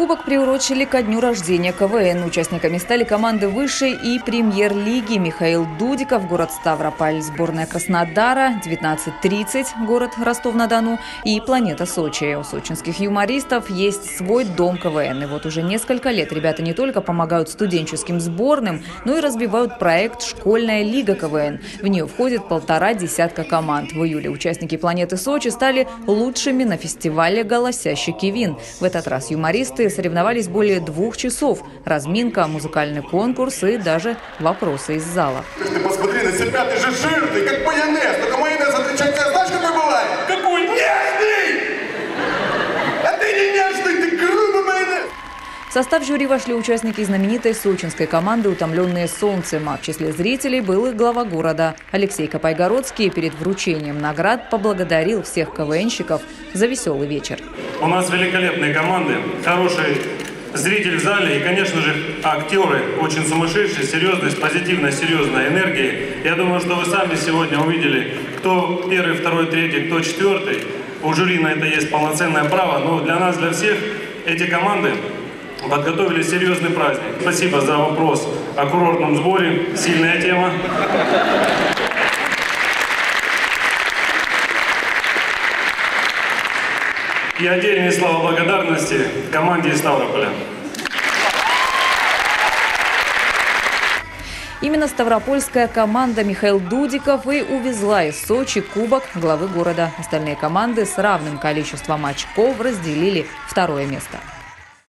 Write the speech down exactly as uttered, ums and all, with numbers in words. Кубок приурочили ко дню рождения КВН. Участниками стали команды высшей и премьер-лиги. Михаил Дудиков, город Ставрополь, сборная Краснодара, девятнадцать тридцать, город Ростов-на-Дону и Планета Сочи. У сочинских юмористов есть свой дом КВН. И вот уже несколько лет ребята не только помогают студенческим сборным, но и развивают проект «Школьная лига КВН». В нее входит полтора десятка команд. В июле участники «Планеты Сочи» стали лучшими на фестивале «Голосящий КиВиН». В этот раз юмористы соревновались более двух часов. Разминка, музыкальный конкурс и даже вопросы из зала. Ты посмотри на себя, ты же жирный, как майонез. Только майонез отличает тебя, знаешь, какой бывает? Какой? Нежный! А ты не нежный, ты грубый майонез! В состав жюри вошли участники знаменитой сочинской команды «Утомленные солнцем». А в числе зрителей был и глава города. Алексей Копайгородский перед вручением наград поблагодарил всех КВНщиков за веселый вечер. У нас великолепные команды, хорошие зрители в зале и, конечно же, актеры очень сумасшедшие, серьезные, с позитивной, серьезной энергией. Я думаю, что вы сами сегодня увидели, кто первый, второй, третий, кто четвертый. У жюри на это есть полноценное право, но для нас, для всех, эти команды подготовили серьезный праздник. Спасибо за вопрос о курортном сборе. Сильная тема. И отдельные слова благодарности команде из Ставрополя. Именно ставропольская команда Михаил Дудиков и увезла из Сочи кубок главы города. Остальные команды с равным количеством очков разделили второе место.